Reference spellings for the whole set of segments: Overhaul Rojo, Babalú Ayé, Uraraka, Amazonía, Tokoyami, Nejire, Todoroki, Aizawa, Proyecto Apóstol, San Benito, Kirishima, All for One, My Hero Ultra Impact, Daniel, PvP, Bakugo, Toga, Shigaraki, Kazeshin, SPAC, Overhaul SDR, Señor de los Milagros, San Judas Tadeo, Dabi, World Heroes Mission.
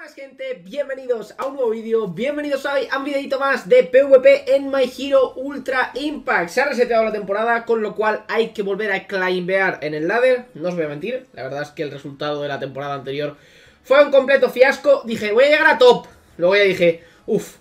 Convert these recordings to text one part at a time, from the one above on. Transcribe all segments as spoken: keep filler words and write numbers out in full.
Buenas gente, bienvenidos a un nuevo vídeo, bienvenidos hoy a un videito más de PvP en My Hero Ultra Impact. Se ha reseteado la temporada, con lo cual hay que volver a climbear en el ladder, no os voy a mentir. La verdad es que el resultado de la temporada anterior fue un completo fiasco. Dije, voy a llegar a top, luego ya dije, uff,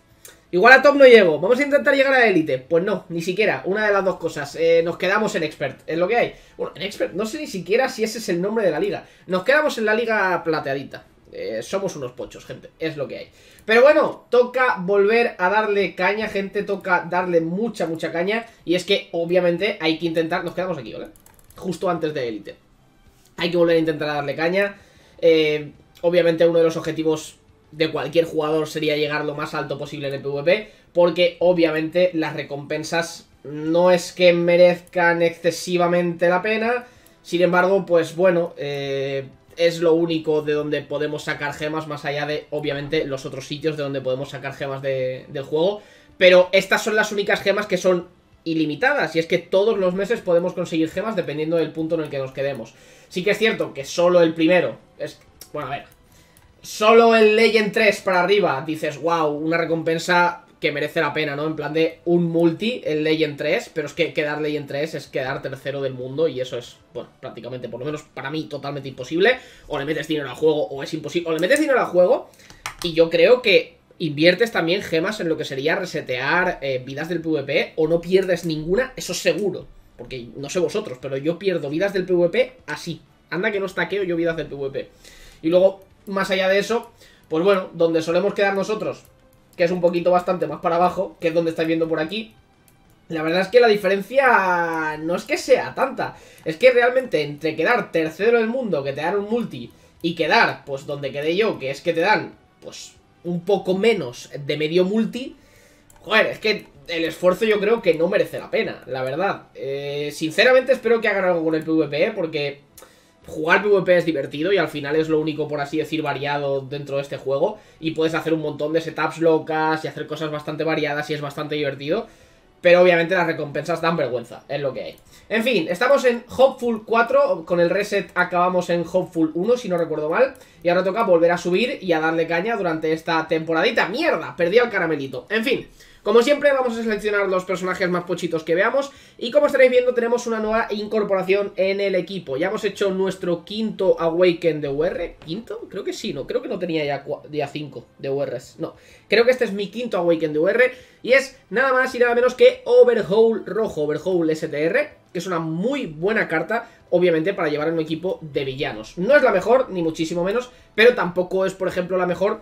igual a top no llego, vamos a intentar llegar a élite. Pues no, ni siquiera, una de las dos cosas, eh, nos quedamos en expert, es lo que hay. Bueno, en expert, no sé ni siquiera si ese es el nombre de la liga, nos quedamos en la liga plateadita. Eh, somos unos pochos, gente, es lo que hay. Pero bueno, toca volver a darle caña, gente, toca darle mucha, mucha caña. Y es que, obviamente, hay que intentar... Nos quedamos aquí, ¿vale? Justo antes de élite. Hay que volver a intentar darle caña. eh, Obviamente uno de los objetivos de cualquier jugador sería llegar lo más alto posible en el PvP, porque obviamente las recompensas no es que merezcan excesivamente la pena. Sin embargo, pues bueno, eh... es lo único de donde podemos sacar gemas, más allá de, obviamente, los otros sitios de donde podemos sacar gemas de, del juego. Pero estas son las únicas gemas que son ilimitadas, y es que todos los meses podemos conseguir gemas dependiendo del punto en el que nos quedemos. Sí que es cierto que solo el primero, es bueno, a ver, solo el Legend tres para arriba, dices, wow, una recompensa que merece la pena, ¿no? En plan de un multi, el Legend tres, pero es que quedar Legend tres es quedar tercero del mundo, y eso es, bueno, prácticamente, por lo menos para mí, totalmente imposible. O le metes dinero al juego o es imposible, o le metes dinero al juego, y yo creo que inviertes también gemas en lo que sería resetear eh, vidas del PvP, o no pierdes ninguna, eso seguro, porque no sé vosotros, pero yo pierdo vidas del PvP así, anda que no estaqueo yo vidas del PvP. Y luego, más allá de eso, pues bueno, donde solemos quedar nosotros, que es un poquito bastante más para abajo, que es donde estáis viendo por aquí, la verdad es que la diferencia no es que sea tanta. Es que realmente entre quedar tercero del mundo, que te dan un multi, y quedar, pues donde quedé yo, que es que te dan, pues, un poco menos de medio multi, joder, es que el esfuerzo yo creo que no merece la pena, la verdad. eh, Sinceramente espero que hagan algo con el PvP, porque jugar PvP es divertido y al final es lo único, por así decir, variado dentro de este juego. Y puedes hacer un montón de setups locas y hacer cosas bastante variadas, y es bastante divertido. Pero obviamente las recompensas dan vergüenza, es lo que hay. En fin, estamos en Hopeful cuatro, con el reset acabamos en Hopeful uno, si no recuerdo mal. Y ahora toca volver a subir y a darle caña durante esta temporadita. ¡Mierda! Perdí al caramelito. En fin, como siempre vamos a seleccionar los personajes más pochitos que veamos. Y como estaréis viendo, tenemos una nueva incorporación en el equipo. Ya hemos hecho nuestro quinto Awaken de U R. ¿Quinto? Creo que sí, no, creo que no tenía ya, ya cinco de U Rs. No, creo que este es mi quinto Awaken de U R. Y es nada más y nada menos que Overhaul Rojo, Overhaul S D R, que es una muy buena carta, obviamente, para llevar en un equipo de villanos. No es la mejor, ni muchísimo menos, pero tampoco es, por ejemplo, la mejor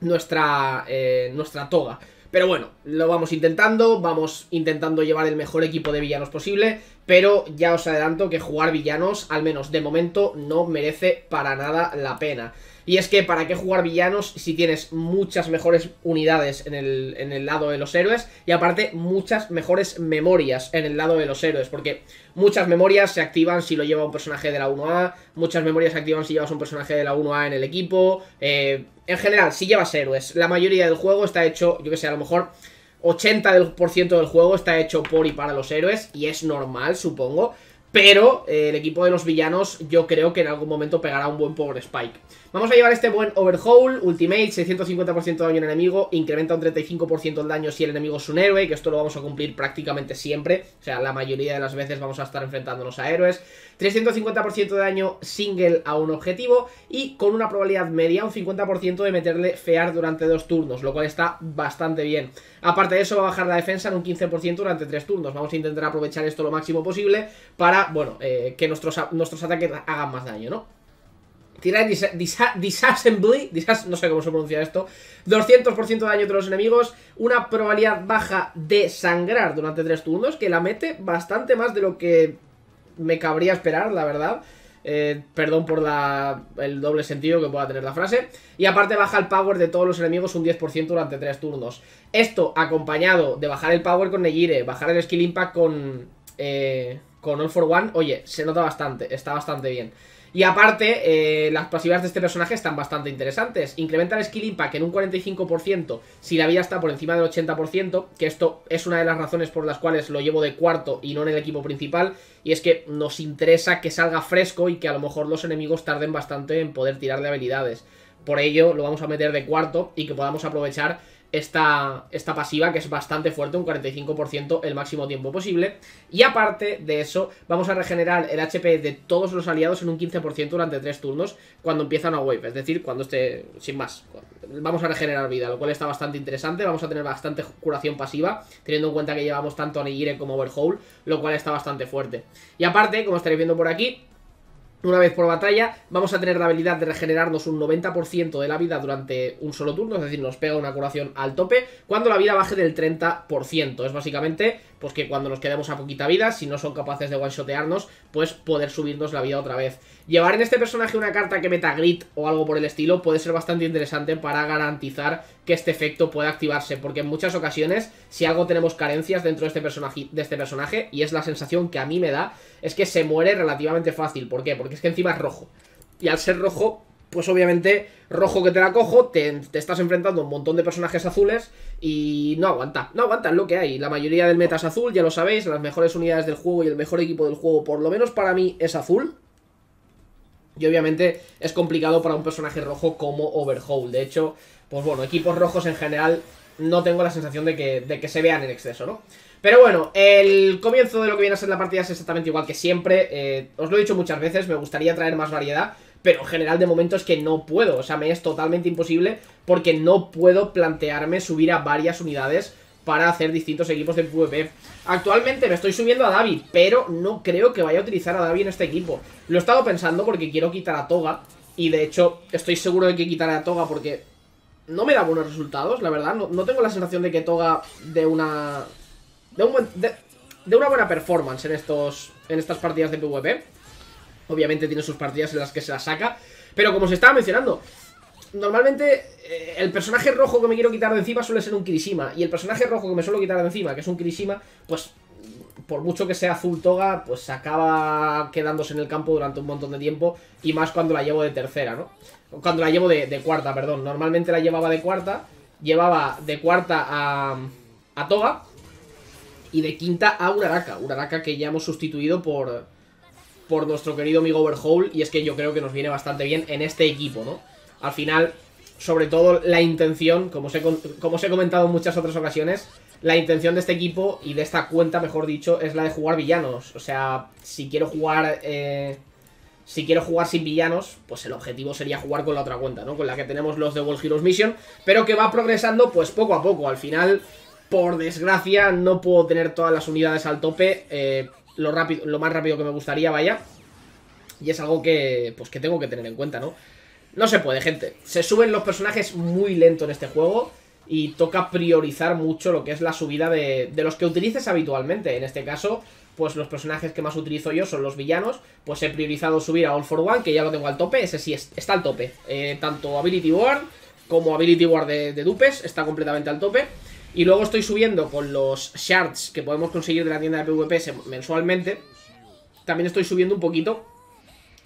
nuestra, eh, nuestra Toga. Pero bueno, lo vamos intentando, vamos intentando llevar el mejor equipo de villanos posible, pero ya os adelanto que jugar villanos, al menos de momento, no merece para nada la pena. Y es que, ¿para qué jugar villanos si tienes muchas mejores unidades en el, en el lado de los héroes? Y aparte, muchas mejores memorias en el lado de los héroes, porque muchas memorias se activan si lo lleva un personaje de la uno A, muchas memorias se activan si llevas un personaje de la uno A en el equipo. Eh... En general, si llevas héroes, la mayoría del juego está hecho, yo que sé, a lo mejor ochenta por ciento del juego está hecho por y para los héroes, y es normal, supongo. Pero eh, el equipo de los villanos yo creo que en algún momento pegará un buen Power Spike. Vamos a llevar este buen Overhaul, Ultimate, seiscientos cincuenta por ciento de daño en enemigo, incrementa un treinta y cinco por ciento el daño si el enemigo es un héroe, que esto lo vamos a cumplir prácticamente siempre. O sea, la mayoría de las veces vamos a estar enfrentándonos a héroes. trescientos cincuenta por ciento de daño single a un objetivo, y con una probabilidad media un cincuenta por ciento de meterle fear durante dos turnos, lo cual está bastante bien. Aparte de eso, va a bajar la defensa en un quince por ciento durante tres turnos. Vamos a intentar aprovechar esto lo máximo posible para, bueno, eh, que nuestros, nuestros ataques hagan más daño, ¿no? Tirar disa, disa, disassembly, disas, no sé cómo se pronuncia esto, doscientos por ciento de daño de los enemigos, una probabilidad baja de sangrar durante tres turnos, que la mete bastante más de lo que me cabría esperar, la verdad. Eh, perdón por la, el doble sentido que pueda tener la frase. Y aparte baja el power de todos los enemigos un diez por ciento durante tres turnos. Esto acompañado de bajar el power con Nejire, bajar el skill impact con... Eh, con All for One, oye, se nota bastante, está bastante bien. Y aparte, eh, las pasivas de este personaje están bastante interesantes. Incrementa el skill impact en un cuarenta y cinco por ciento si la vida está por encima del ochenta por ciento, que esto es una de las razones por las cuales lo llevo de cuarto y no en el equipo principal, y es que nos interesa que salga fresco y que a lo mejor los enemigos tarden bastante en poder tirar de habilidades. por ello lo vamos a meter de cuarto y que podamos aprovechar esta, esta pasiva, que es bastante fuerte, un cuarenta y cinco por ciento el máximo tiempo posible. Y aparte de eso, vamos a regenerar el H P de todos los aliados en un quince por ciento durante tres turnos cuando empieza una wave, es decir, cuando esté sin más. Vamos a regenerar vida, lo cual está bastante interesante. Vamos a tener bastante curación pasiva, teniendo en cuenta que llevamos tanto a Nejire como a Overhaul, lo cual está bastante fuerte. Y aparte, como estaréis viendo por aquí, una vez por batalla, vamos a tener la habilidad de regenerarnos un noventa por ciento de la vida durante un solo turno, es decir, nos pega una curación al tope, cuando la vida baje del treinta por ciento. Es básicamente, pues que cuando nos quedemos a poquita vida, si no son capaces de one-shotearnos, pues poder subirnos la vida otra vez. Llevar en este personaje una carta que meta grit o algo por el estilo puede ser bastante interesante para garantizar que este efecto pueda activarse, porque en muchas ocasiones, si algo tenemos carencias dentro de este personaje, de este personaje, y es la sensación que a mí me da, es que se muere relativamente fácil. ¿Por qué? Porque Porque es que encima es rojo. Y al ser rojo, pues obviamente, rojo que te la cojo, te, te estás enfrentando a un montón de personajes azules y no aguanta. No aguanta, es lo que hay. La mayoría del meta es azul, ya lo sabéis. Las mejores unidades del juego y el mejor equipo del juego, por lo menos para mí, es azul. Y obviamente es complicado para un personaje rojo como Overhaul. De hecho, pues bueno, equipos rojos en general no tengo la sensación de que, de que se vean en exceso, ¿no? Pero bueno, el comienzo de lo que viene a ser la partida es exactamente igual que siempre. eh, Os lo he dicho muchas veces, me gustaría traer más variedad, pero en general de momento es que no puedo. O sea, me es totalmente imposible porque no puedo plantearme subir a varias unidades para hacer distintos equipos de PvP. Actualmente me estoy subiendo a Dabi, pero no creo que vaya a utilizar a Dabi en este equipo. Lo he estado pensando porque quiero quitar a Toga, y de hecho estoy seguro de que quitaré a Toga porque no me da buenos resultados, la verdad. No, no tengo la sensación de que Toga de una... De, un buen, de, de una buena performance en, estos, en estas partidas de PvP. Obviamente tiene sus partidas en las que se las saca, pero como os estaba mencionando, normalmente eh, el personaje rojo que me quiero quitar de encima suele ser un Kirishima, y el personaje rojo que me suelo quitar de encima, que es un Kirishima, pues por mucho que sea azul Toga, pues acaba quedándose en el campo durante un montón de tiempo, y más cuando la llevo de tercera, ¿no? Cuando la llevo de, de cuarta, perdón. Normalmente la llevaba de cuarta, llevaba de cuarta a, a Toga, y de quinta a Uraraka, Uraraka que ya hemos sustituido por, por nuestro querido amigo Overhaul, y es que yo creo que nos viene bastante bien en este equipo, ¿no? Al final, sobre todo la intención, como os he, como os he comentado en muchas otras ocasiones, la intención de este equipo y de esta cuenta, mejor dicho, es la de jugar villanos. O sea, si quiero jugar... Eh, si quiero jugar sin villanos, pues el objetivo sería jugar con la otra cuenta, ¿no? Con la que tenemos los de World Heroes Mission, pero que va progresando pues poco a poco. Al final... Por desgracia, no puedo tener todas las unidades al tope, eh, lo, rápido, lo más rápido que me gustaría, vaya. Y es algo que, pues, que tengo que tener en cuenta, ¿no? No se puede, gente. Se suben los personajes muy lento en este juego y toca priorizar mucho lo que es la subida de, de los que utilices habitualmente. En este caso, pues los personajes que más utilizo yo son los villanos. Pues he priorizado subir a All for One, que ya lo tengo al tope. Ese sí es, está al tope. Eh, tanto Ability Ward como Ability Ward de, de dupes está completamente al tope. Y luego estoy subiendo con los shards que podemos conseguir de la tienda de PvP mensualmente. También estoy subiendo un poquito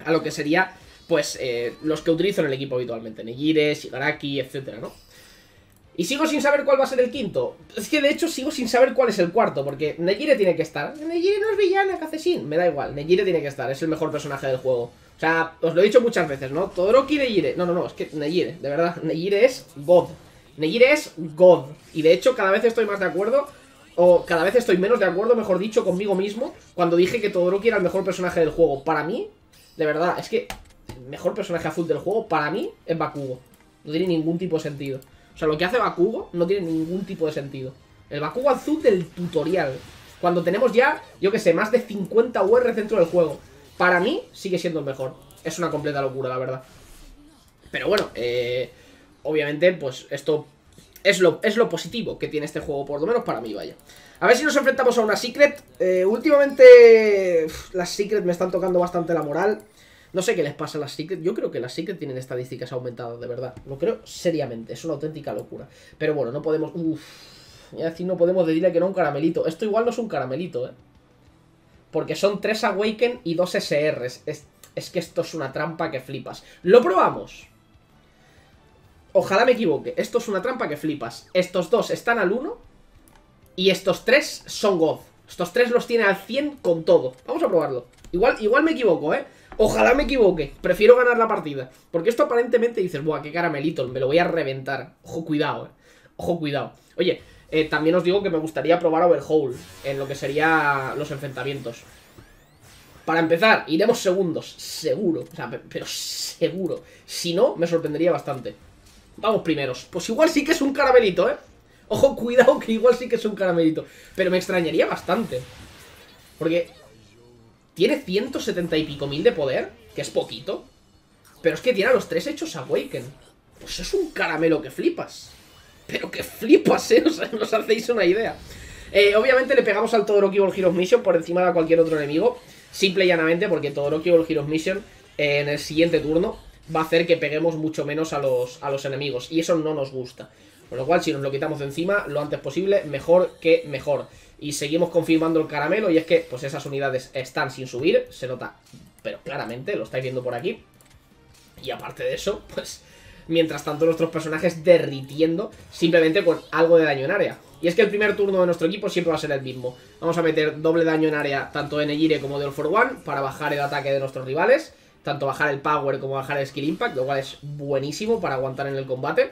a lo que sería, pues, eh, los que utilizo en el equipo habitualmente. Nejire, Shigaraki, etcétera, ¿no? Y sigo sin saber cuál va a ser el quinto. Es que, de hecho, sigo sin saber cuál es el cuarto, porque Nejire tiene que estar. Nejire no es villana, Kazeshin. Me da igual, Nejire tiene que estar, es el mejor personaje del juego. O sea, os lo he dicho muchas veces, ¿no? Todoroki, Nejire. No, no, no, es que Nejire, de verdad, Nejire es God. Nejire es God, y de hecho cada vez estoy más de acuerdo, o cada vez estoy menos de acuerdo, mejor dicho, conmigo mismo, cuando dije que Todoroki era el mejor personaje del juego. Para mí, de verdad, es que el mejor personaje azul del juego, para mí, es Bakugo. No tiene ningún tipo de sentido. O sea, lo que hace Bakugo no tiene ningún tipo de sentido. El Bakugo azul del tutorial, cuando tenemos ya, yo que sé, más de cincuenta U R dentro del juego, para mí sigue siendo el mejor. Es una completa locura, la verdad. Pero bueno, eh... obviamente, pues esto es lo, es lo positivo que tiene este juego, por lo menos para mí, vaya. A ver si nos enfrentamos a una Secret. Eh, últimamente uf, las Secret me están tocando bastante la moral. No sé qué les pasa a las Secret. Yo creo que las Secret tienen estadísticas aumentadas, de verdad. Lo creo seriamente, es una auténtica locura. Pero bueno, no podemos... Uff, voy a decir, no podemos decirle que no a un caramelito. Esto igual no es un caramelito, ¿eh? Porque son tres Awaken y dos S Rs. Es, es que esto es una trampa que flipas. ¡Lo probamos! Ojalá me equivoque, esto es una trampa que flipas. Estos dos están al uno y estos tres son God. Estos tres los tiene al cien con todo. Vamos a probarlo. Igual, igual me equivoco, ¿eh? Ojalá me equivoque, prefiero ganar la partida. Porque esto aparentemente dices, buah, qué caramelito, me lo voy a reventar. Ojo, cuidado, eh. Ojo, cuidado. Oye, eh, también os digo que me gustaría probar Overhaul en lo que serían los enfrentamientos. Para empezar, iremos segundos, seguro. O sea, pero seguro. Si no, me sorprendería bastante. Vamos primeros. Pues igual sí que es un caramelito, eh. Ojo, cuidado, que igual sí que es un caramelito. Pero me extrañaría bastante. Porque tiene ciento setenta y pico mil de poder, que es poquito. Pero es que tiene a los tres hechos Awaken. Pues es un caramelo que flipas. Pero que flipas, eh. O sea, no os hacéis una idea. Eh, obviamente le pegamos al Todoroki World Heroes Mission por encima de cualquier otro enemigo. Simple y llanamente porque Todoroki World Heroes Mission eh, en el siguiente turno va a hacer que peguemos mucho menos a los, a los enemigos. Y eso no nos gusta. Por lo cual, si nos lo quitamos de encima lo antes posible, mejor que mejor. Y seguimos confirmando el caramelo. Y es que pues esas unidades están sin subir. Se nota, pero claramente, lo estáis viendo por aquí. Y aparte de eso, pues mientras tanto nuestros personajes derritiendo simplemente con algo de daño en área. Y es que el primer turno de nuestro equipo siempre va a ser el mismo. Vamos a meter doble daño en área tanto de Nejire como de All for One para bajar el ataque de nuestros rivales. Tanto bajar el power como bajar el skill impact, lo cual es buenísimo para aguantar en el combate.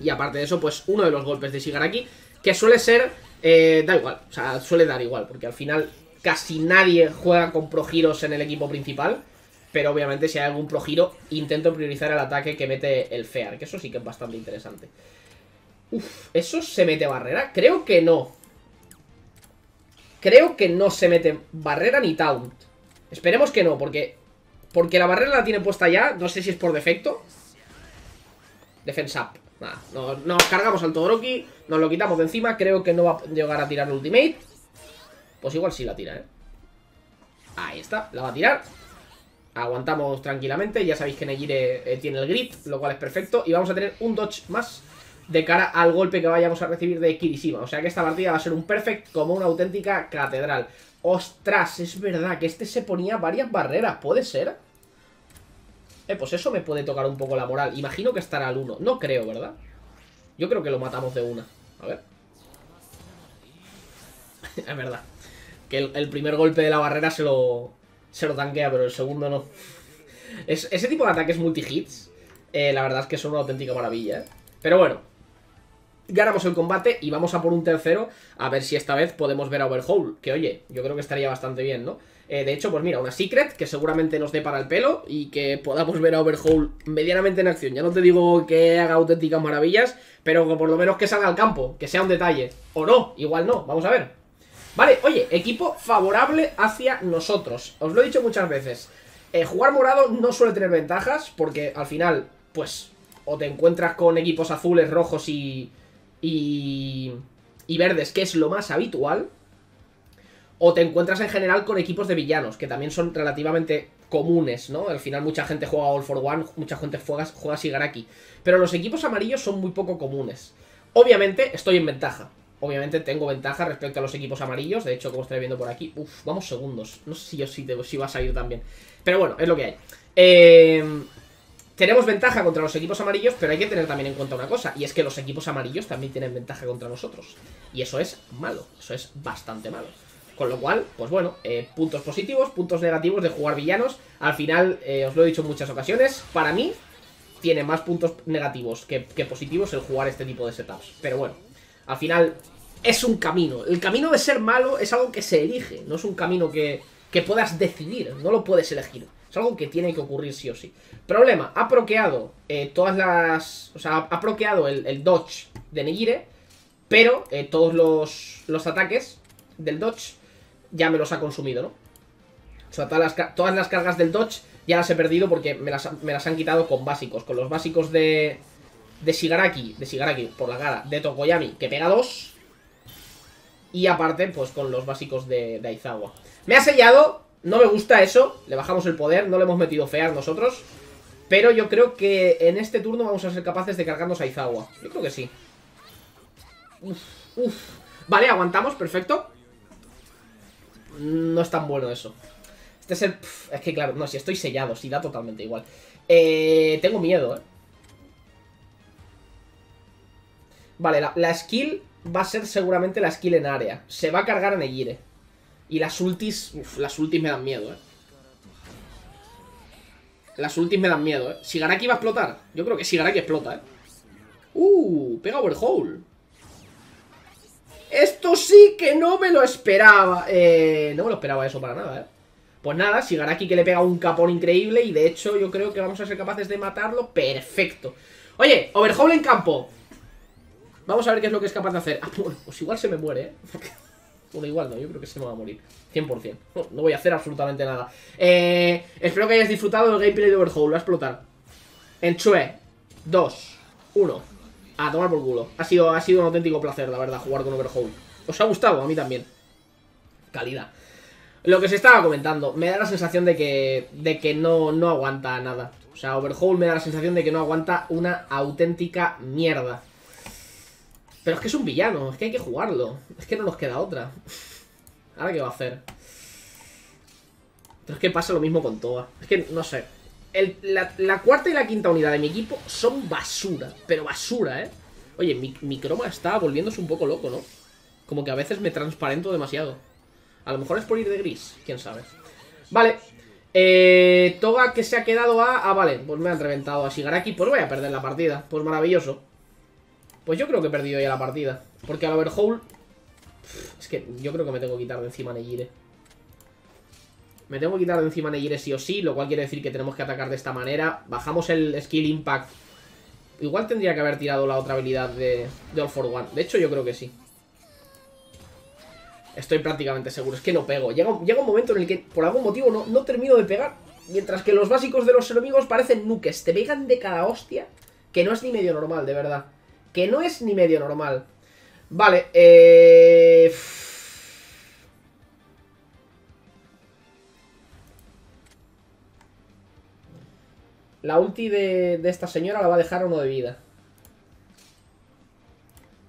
Y aparte de eso, pues uno de los golpes de Shigaraki, que suele ser, eh, da igual, o sea, suele dar igual, porque al final casi nadie juega con pro heroes en el equipo principal. Pero obviamente si hay algún pro hero, intento priorizar el ataque que mete el Fear, que eso sí que es bastante interesante. Uf, ¿eso se mete barrera? Creo que no. Creo que no se mete barrera ni taunt. Esperemos que no, porque... Porque la barrera la tiene puesta ya, no sé si es por defecto. Defense up. Nada, nos, nos cargamos al Todoroki, nos lo quitamos de encima, creo que no va a llegar a tirar el ultimate. Pues igual sí la tira, ¿eh? Ahí está, la va a tirar. Aguantamos tranquilamente, ya sabéis que Nejire eh, tiene el grit, lo cual es perfecto. Y vamos a tener un dodge más de cara al golpe que vayamos a recibir de Kirishima. O sea que esta partida va a ser un perfect como una auténtica catedral. ¡Ostras! Es verdad que este se ponía varias barreras. ¿Puede ser? Eh, pues eso me puede tocar un poco la moral. Imagino que estará al uno. No creo, ¿verdad? Yo creo que lo matamos de una. A ver. Es verdad. Que el, el primer golpe de la barrera se lo, se lo tanquea, pero el segundo no. Es, ese tipo de ataques multi-hits, eh, la verdad es que son una auténtica maravilla, ¿eh? Pero bueno. Ganamos el combate y vamos a por un tercero. A ver si esta vez podemos ver a Overhaul. Que oye, yo creo que estaría bastante bien, ¿no? Eh, de hecho, pues mira, una secret que seguramente nos dé para el pelo. Y que podamos ver a Overhaul medianamente en acción. Ya no te digo que haga auténticas maravillas, pero que por lo menos que salga al campo, que sea un detalle. O no, igual no, vamos a ver. Vale, oye, equipo favorable hacia nosotros. Os lo he dicho muchas veces, eh, jugar morado no suele tener ventajas, porque al final, pues, o te encuentras con equipos azules, rojos y... Y, y verdes, que es lo más habitual. O te encuentras en general con equipos de villanos, que también son relativamente comunes, ¿no? Al final mucha gente juega All for One, mucha gente juega, juega Shigaraki. Pero los equipos amarillos son muy poco comunes. Obviamente estoy en ventaja. Obviamente tengo ventaja respecto a los equipos amarillos. De hecho, como estáis viendo por aquí... Uf, vamos segundos. No sé si yo si, te, si va a salir también. Pero bueno, es lo que hay. Eh... Tenemos ventaja contra los equipos amarillos, pero hay que tener también en cuenta una cosa, y es que los equipos amarillos también tienen ventaja contra nosotros. Y eso es malo, eso es bastante malo. Con lo cual, pues bueno, eh, puntos positivos, puntos negativos de jugar villanos. Al final, eh, os lo he dicho en muchas ocasiones, para mí tiene más puntos negativos que, que positivos el jugar este tipo de setups. Pero bueno, al final es un camino. El camino de ser malo es algo que se elige, no es un camino que, que puedas decidir, no lo puedes elegir. Es algo que tiene que ocurrir sí o sí. Problema, ha proqueado eh, todas las... O sea, ha proqueado el, el dodge de Nejire, pero eh, todos los, los ataques del dodge ya me los ha consumido, ¿no? O sea, todas las, todas las cargas del dodge ya las he perdido porque me las, me las han quitado con básicos. Con los básicos de, de Shigaraki, de Shigaraki por la cara, de Tokoyami, que pega dos. Y aparte, pues con los básicos de, de Aizawa. Me ha sellado... No me gusta eso, le bajamos el poder, no le hemos metido fear nosotros. Pero yo creo que en este turno vamos a ser capaces de cargarnos a Aizawa. Yo creo que sí. Uf, uf. Vale, aguantamos, perfecto. No es tan bueno eso. Este es el... Pff, es que claro, no, si estoy sellado, si da totalmente igual. Eh, tengo miedo, eh. Vale, la, la skill va a ser seguramente la skill en área. Se va a cargar a Nejire. Y las ultis, uf, las ultis me dan miedo, eh. Las ultis me dan miedo, ¿eh? Shigaraki va a explotar. Yo creo que Shigaraki explota, ¿eh? ¡Uh! Pega Overhaul. Esto sí que no me lo esperaba. Eh, no me lo esperaba eso para nada, ¿eh? Pues nada, Shigaraki que le pega un capón increíble. Y de hecho yo creo que vamos a ser capaces de matarlo. ¡Perfecto! Oye, Overhaul en campo. Vamos a ver qué es lo que es capaz de hacer. Ah, bueno, pues igual se me muere, ¿eh? Bueno, igual no, yo creo que se me va a morir cien por cien, no, no voy a hacer absolutamente nada. eh, Espero que hayáis disfrutado del gameplay de Overhaul, va a explotar. En tres, dos, uno. A tomar por culo. Ha sido, ha sido un auténtico placer, la verdad, jugar con Overhaul. ¿Os ha gustado? A mí también. Calidad. Lo que se estaba comentando, me da la sensación de que de que no, no aguanta nada. O sea, Overhaul me da la sensación de que no aguanta una auténtica mierda. Pero es que es un villano, es que hay que jugarlo. Es que no nos queda otra. ¿Ahora qué va a hacer? Pero es que pasa lo mismo con Toga. Es que, no sé. El, la, la cuarta y la quinta unidad de mi equipo son basura. Pero basura, ¿eh? Oye, mi, mi croma está volviéndose un poco loco, ¿no? Como que a veces me transparento demasiado. A lo mejor es por ir de gris, quién sabe. Vale. Eh, Toga que se ha quedado a... Ah, vale, pues me han reventado a Shigaraki. Pues voy a perder la partida. Pues maravilloso. Pues yo creo que he perdido ya la partida. Porque al Overhaul... Es que yo creo que me tengo que quitar de encima Nejire. Me tengo que quitar de encima Nejire sí o sí. Lo cual quiere decir que tenemos que atacar de esta manera. Bajamos el Skill Impact. Igual tendría que haber tirado la otra habilidad de, de All for One. De hecho yo creo que sí. Estoy prácticamente seguro. Es que no pego. Llega, llega un momento en el que por algún motivo no, no termino de pegar. Mientras que los básicos de los enemigos parecen nukes. Te pegan de cada hostia. Que no es ni medio normal, de verdad. Que no es ni medio normal. Vale, eh... la ulti de, de esta señora la va a dejar a uno de vida.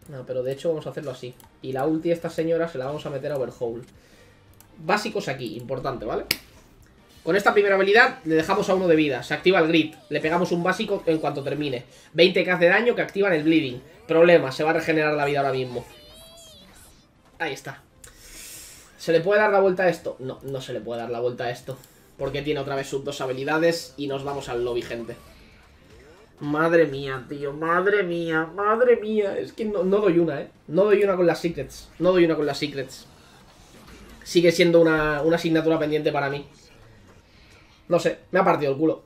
No, pero de hecho vamos a hacerlo así. Y la ulti de esta señora se la vamos a meter a Overhaul. Básicos aquí, importante, ¿vale? Con esta primera habilidad le dejamos a uno de vida. Se activa el grid. Le pegamos un básico en cuanto termine. veinte k de daño que activan el bleeding. Problema, se va a regenerar la vida ahora mismo. Ahí está. ¿Se le puede dar la vuelta a esto? No, no se le puede dar la vuelta a esto. Porque tiene otra vez sus dos habilidades y nos vamos al lobby, gente. Madre mía, tío. Madre mía, madre mía. Es que no, no doy una, ¿eh? No doy una con las secrets. No doy una con las secrets. Sigue siendo una, una asignatura pendiente para mí. No sé, me ha partido el culo.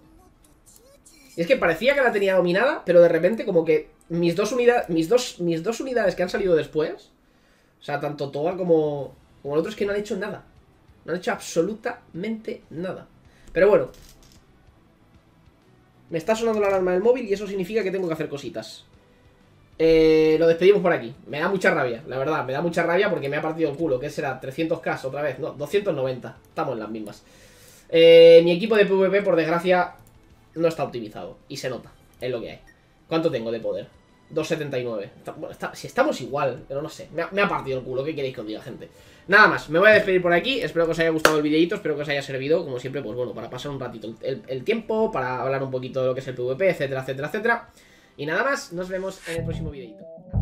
Y es que parecía que la tenía dominada, pero de repente como que mis dos unidades, mis dos, mis dos unidades que han salido después, o sea, tanto Toga como, como el otro, es que no han hecho nada. No han hecho absolutamente nada. Pero bueno. Me está sonando la alarma del móvil y eso significa que tengo que hacer cositas. Eh, lo despedimos por aquí. Me da mucha rabia, la verdad, me da mucha rabia porque me ha partido el culo. ¿Qué será? ¿trescientos k otra vez? No, doscientos noventa. Estamos en las mismas. Eh, mi equipo de PvP, por desgracia, no está optimizado. Y se nota, es lo que hay. ¿Cuánto tengo de poder? doscientos setenta y nueve. Está, bueno, está, si estamos igual, pero no sé. Me ha, me ha partido el culo, ¿qué queréis que os diga, gente? Nada más, me voy a despedir por aquí. Espero que os haya gustado el videito, espero que os haya servido, como siempre, pues bueno, para pasar un ratito el, el tiempo, para hablar un poquito de lo que es el PvP, etcétera, etcétera, etcétera. Y nada más, nos vemos en el próximo videito.